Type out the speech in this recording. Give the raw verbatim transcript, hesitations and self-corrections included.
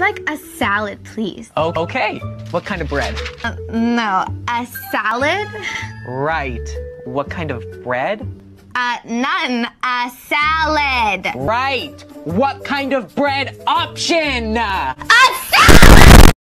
Like a salad, please. Oh, okay. What kind of bread? Uh, no, a salad? Right. What kind of bread? Uh, none. A salad. Right. What kind of bread option? A